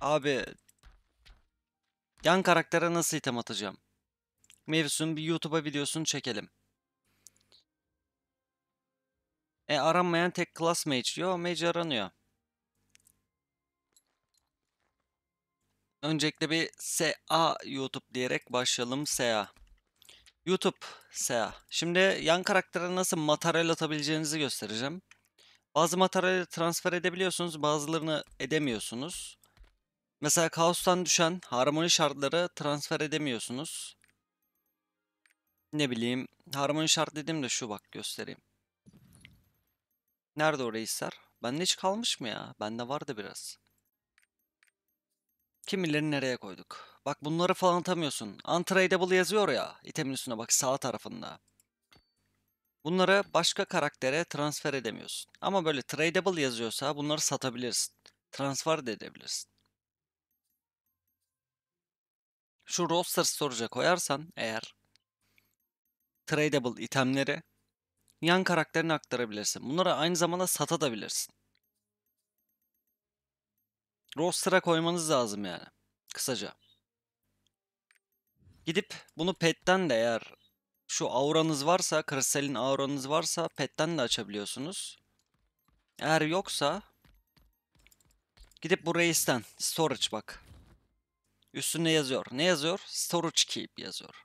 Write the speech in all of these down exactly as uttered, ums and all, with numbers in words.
Abi yan karaktere nasıl item atacağım? Mevzusun bir YouTube'a videosunu çekelim. E aranmayan tek class mage. Yo, mage aranıyor. Öncelikle bir S A YouTube diyerek başlayalım. S A YouTube S A. Şimdi yan karaktere nasıl materyal atabileceğinizi göstereceğim. Bazı materyali transfer edebiliyorsunuz, bazılarını edemiyorsunuz. Mesela Kaos'tan düşen Harmony Shard'ları transfer edemiyorsunuz. Ne bileyim, Harmony Shard dedim de şu, bak göstereyim. Nerede o reisler? Bende hiç kalmış mı ya? Bende vardı biraz. Kim bilir nereye koyduk. Bak bunları falan atamıyorsun. Untradeable yazıyor ya itemin üstüne, bak sağ tarafında. Bunları başka karaktere transfer edemiyorsun. Ama böyle tradable yazıyorsa bunları satabilirsin. Transfer de edebilirsin. Şu roster storage'a koyarsan eğer tradable itemleri yan karakterine aktarabilirsin. Bunları aynı zamanda satabilirsin. Roster'a koymanız lazım yani. Kısaca. Gidip bunu pet'ten de, eğer şu auranız varsa, kristalin auranız varsa pet'ten de açabiliyorsunuz. Eğer yoksa gidip bu reisten storage, bak. Üstünde yazıyor. Ne yazıyor? Storage keep yazıyor.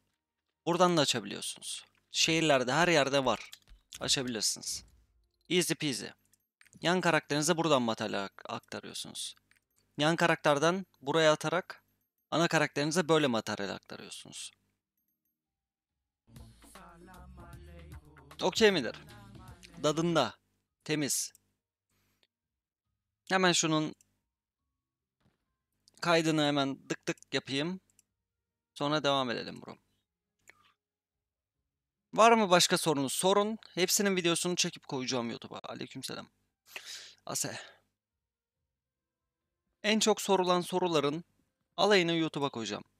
Buradan da açabiliyorsunuz. Şehirlerde, her yerde var. Açabilirsiniz. Easy peasy. Yan karakterinize buradan materyal aktarıyorsunuz. Yan karakterden buraya atarak ana karakterinize böyle materyal aktarıyorsunuz. Okey midir? Dadında. Temiz. Hemen şunun kaydını hemen dık dık yapayım. Sonra devam edelim bro. Var mı başka sorunuz? Sorun. Hepsinin videosunu çekip koyacağım YouTube'a. Aleykümselam. Ase. En çok sorulan soruların alayını YouTube'a koyacağım.